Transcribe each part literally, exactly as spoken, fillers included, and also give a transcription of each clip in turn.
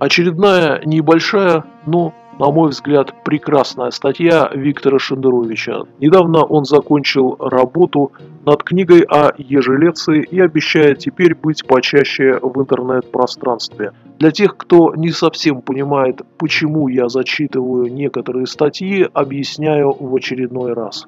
Очередная небольшая, но, на мой взгляд, прекрасная статья Виктора Шендеровича. Недавно он закончил работу над книгой о Ежи Леце и обещает теперь быть почаще в интернет-пространстве. Для тех, кто не совсем понимает, почему я зачитываю некоторые статьи, объясняю в очередной раз.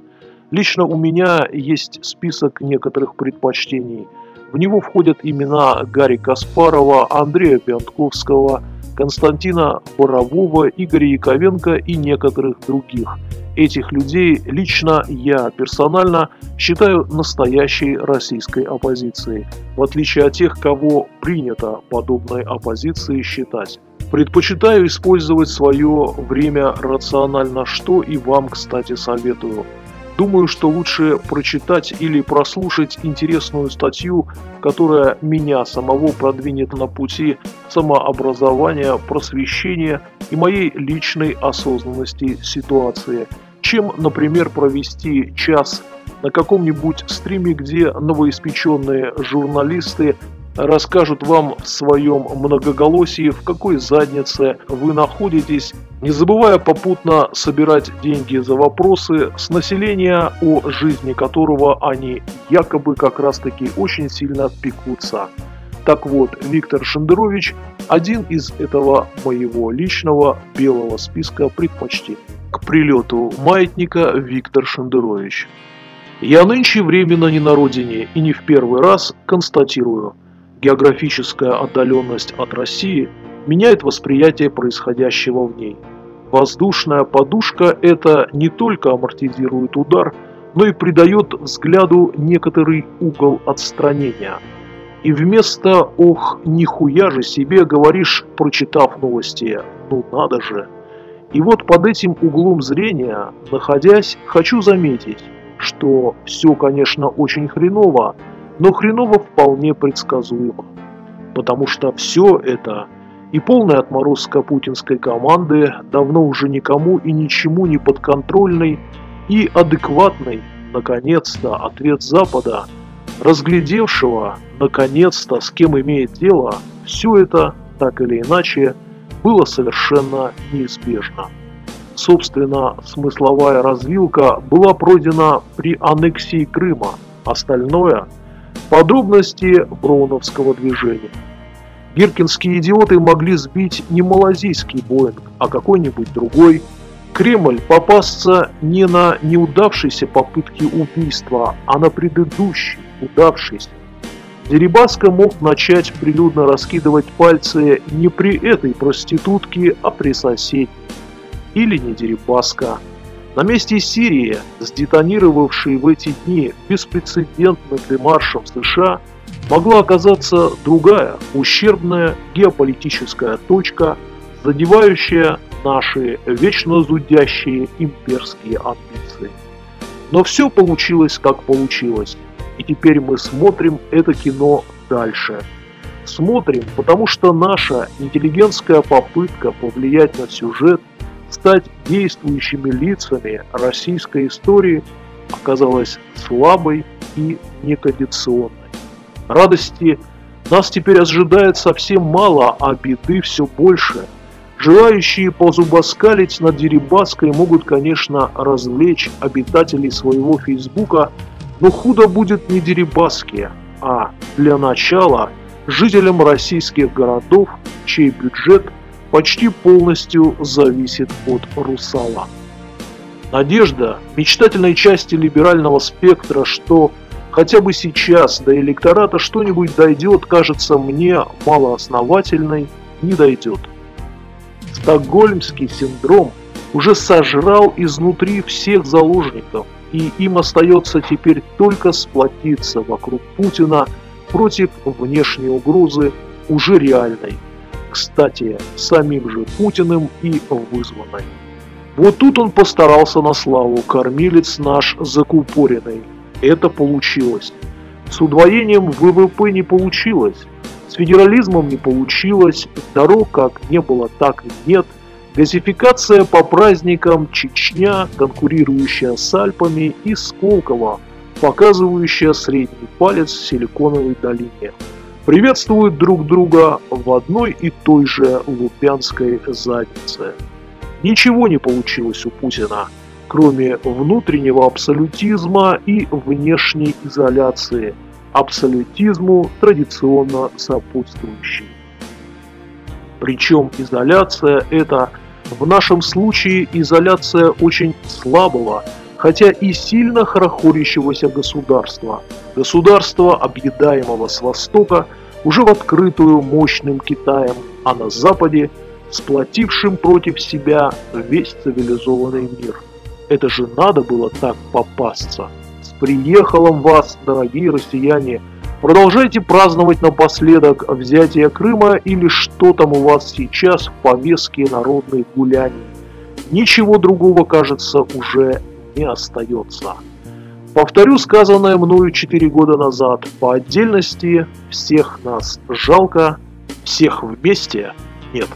Лично у меня есть список некоторых предпочтений. В него входят имена Гарри Каспарова, Андрея Пионтковского, Константина Борового, Игоря Яковенко и некоторых других. Этих людей лично я персонально считаю настоящей российской оппозицией, в отличие от тех, кого принято подобной оппозицией считать. Предпочитаю использовать свое время рационально, что и вам, кстати, советую. Думаю, что лучше прочитать или прослушать интересную статью, которая меня самого продвинет на пути самообразования, просвещения и моей личной осознанности ситуации, чем, например, провести час на каком-нибудь стриме, где новоиспеченные журналисты расскажут вам в своем многоголосии, в какой заднице вы находитесь, не забывая попутно собирать деньги за вопросы с населения, о жизни которого они якобы как раз-таки очень сильно пекутся. Так вот, Виктор Шендерович – один из этого моего личного белого списка предпочтений. К прилету маятника Виктор Шендерович. Я нынче временно не на родине и не в первый раз констатирую. Географическая отдаленность от России меняет восприятие происходящего в ней. Воздушная подушка это не только амортизирует удар, но и придает взгляду некоторый угол отстранения. И вместо «ох, нихуя же себе» говоришь, прочитав новости «ну надо же». И вот под этим углом зрения, находясь, хочу заметить, что все, конечно, очень хреново, но хреново вполне предсказуемо, потому что все это и полная отморозка путинской команды, давно уже никому и ничему не подконтрольной, и адекватный, наконец-то, ответ Запада, разглядевшего, наконец-то, с кем имеет дело, все это, так или иначе, было совершенно неизбежно. Собственно, смысловая развилка была пройдена при аннексии Крыма, остальное – подробности броуновского движения. Гиркинские идиоты могли сбить не малазийский Боинг, а какой-нибудь другой. Кремль попасться не на неудавшейся попытке убийства, а на предыдущей, удавшейся. Дерибаска мог начать прилюдно раскидывать пальцы не при этой проститутке, а при соседней. Или не Дерибаска. На месте Сирии, сдетонировавшей в эти дни беспрецедентным демаршем США, могла оказаться другая ущербная геополитическая точка, задевающая наши вечно зудящие имперские амбиции. Но все получилось, как получилось, и теперь мы смотрим это кино дальше. Смотрим, потому что наша интеллигентская попытка повлиять на сюжет, стать действующими лицами российской истории оказалась слабой и некондиционной. Радости нас теперь ожидает совсем мало, а беды все больше. Желающие позубоскалить над Дерибаской могут, конечно, развлечь обитателей своего Фейсбука, но худо будет не Дерибаске, а для начала жителям российских городов, чей бюджет почти полностью зависит от Русала. Надежда мечтательной части либерального спектра, что хотя бы сейчас до электората что-нибудь дойдет, кажется мне малоосновательной, не дойдет. Стокгольмский синдром уже сожрал изнутри всех заложников, и им остается теперь только сплотиться вокруг Путина против внешней угрозы, уже реальной. Кстати, самим же Путиным и вызванной. Вот тут он постарался на славу, кормилец наш закупоренный. Это получилось. С удвоением ВВП не получилось. С федерализмом не получилось. Дорог как не было, так и нет. Газификация по праздникам, Чечня, конкурирующая с Альпами, и Сколково, показывающая средний палец в Силиконовой долине. приветствуют друг друга в одной и той же лубянской заднице. Ничего не получилось у Путина, кроме внутреннего абсолютизма и внешней изоляции, абсолютизму традиционно сопутствующей. Причем изоляция эта в нашем случае изоляция очень слабого, хотя и сильно хорохорящегося государства, государства, объедаемого с востока, уже в открытую мощным Китаем, а на западе сплотившим против себя весь цивилизованный мир. Это же надо было так попасться. С приехалом вас, дорогие россияне! Продолжайте праздновать напоследок взятие Крыма или что там у вас сейчас в повестке народных гуляний. Ничего другого, кажется, уже не остается. Повторю сказанное мною четыре года назад. По отдельности всех нас жалко, всех вместе нет.